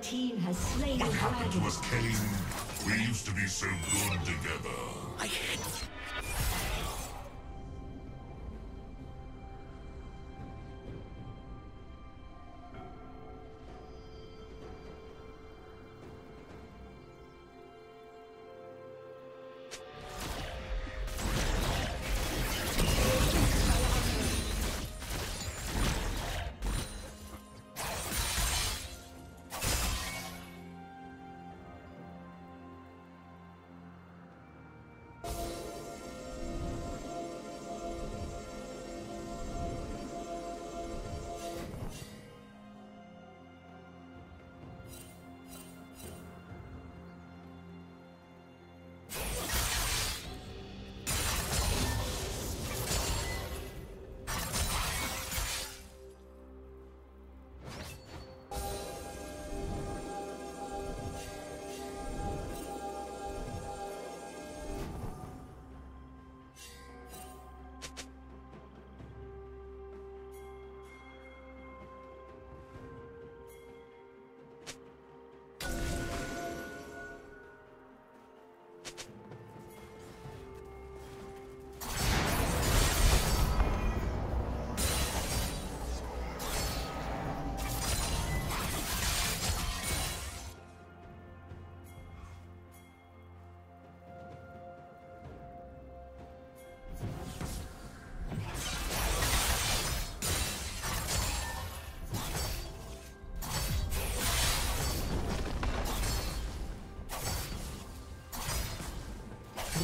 Team has slain the dragon. What happened to us, Kane? We used to be so good together. I hate you.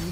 Blue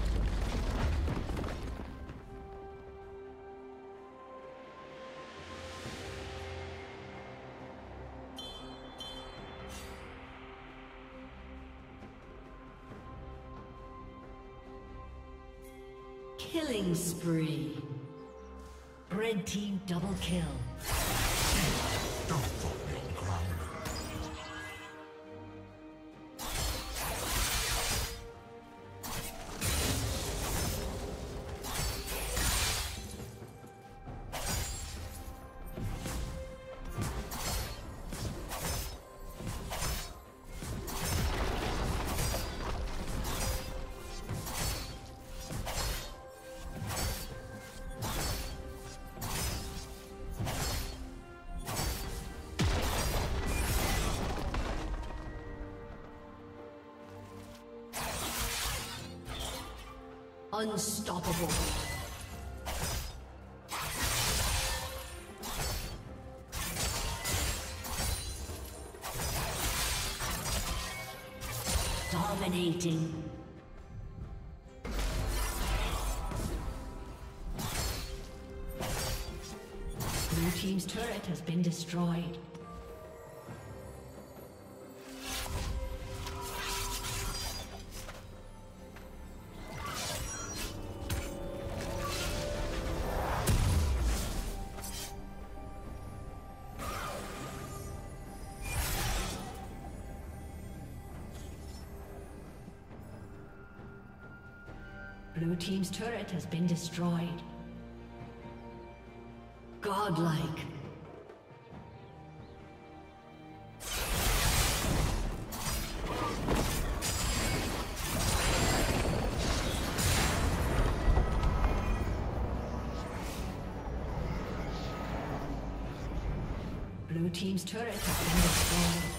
Killing spree. Red team double kill. Unstoppable. Dominating. Blue team's turret has been destroyed. Blue team's turret has been destroyed. Godlike. Blue team's turret has been destroyed.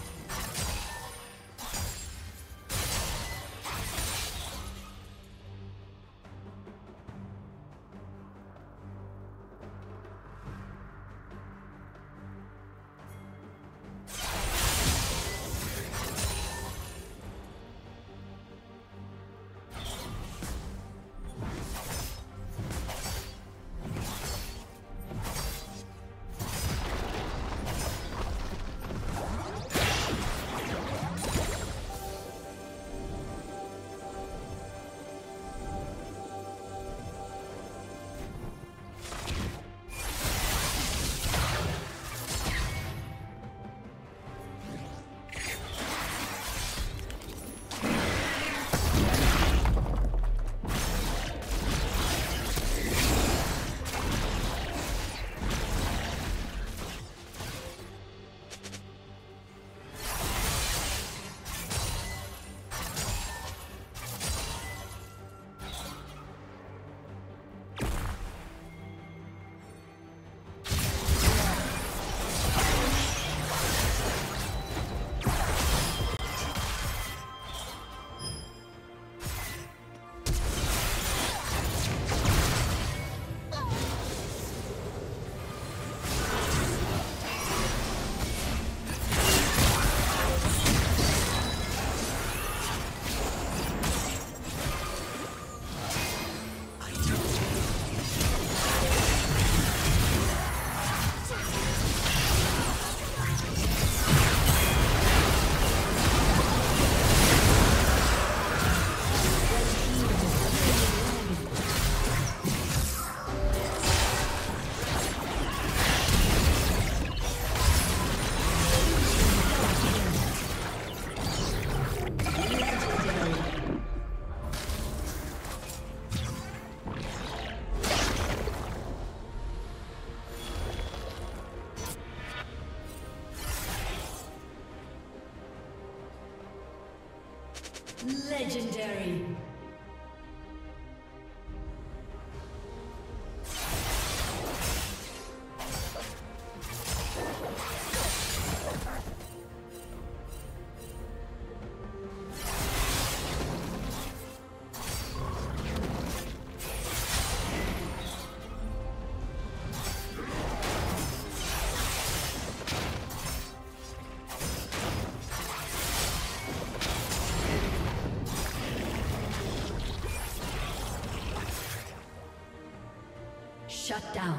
Legendary. Shut down.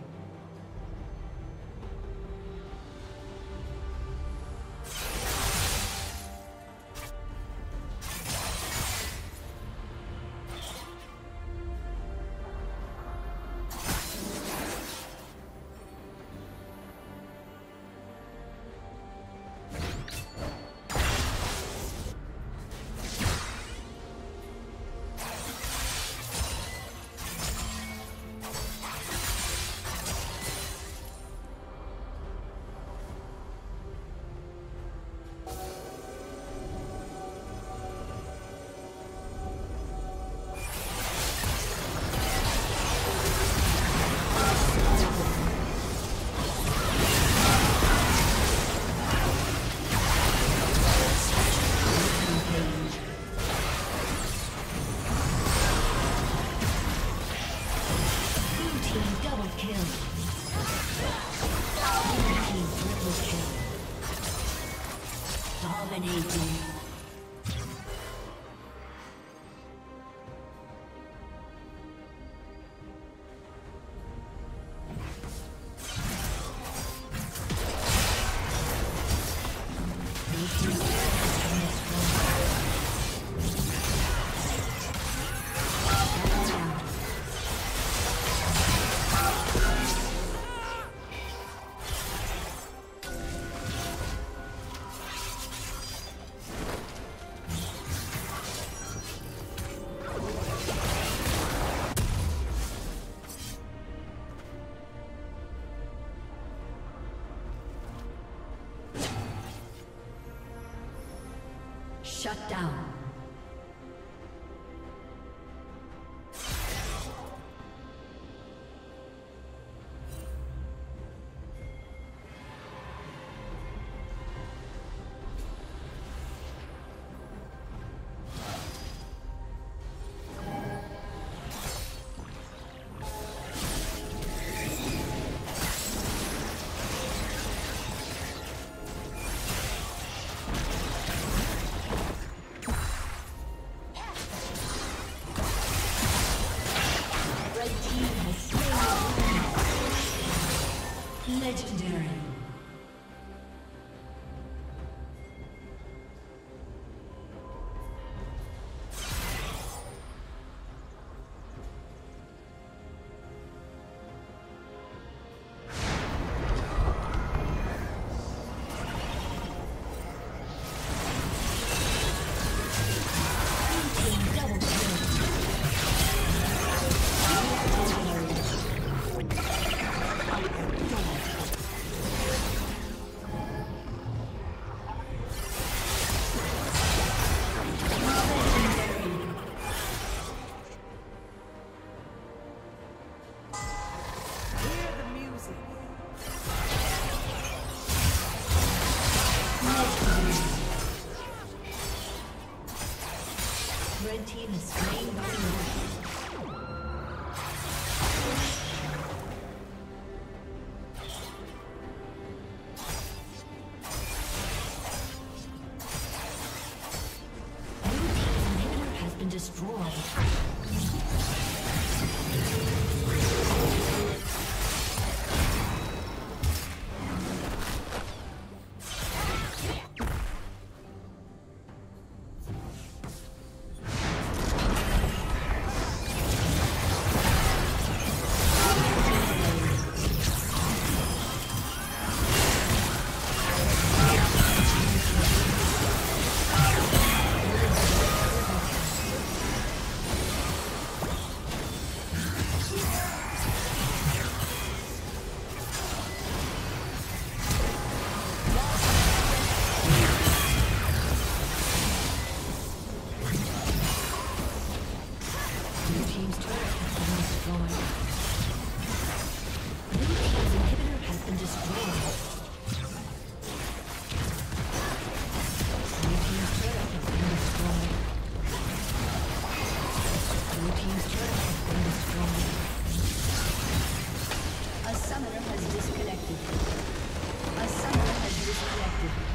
Shut down. A summoner has disconnected.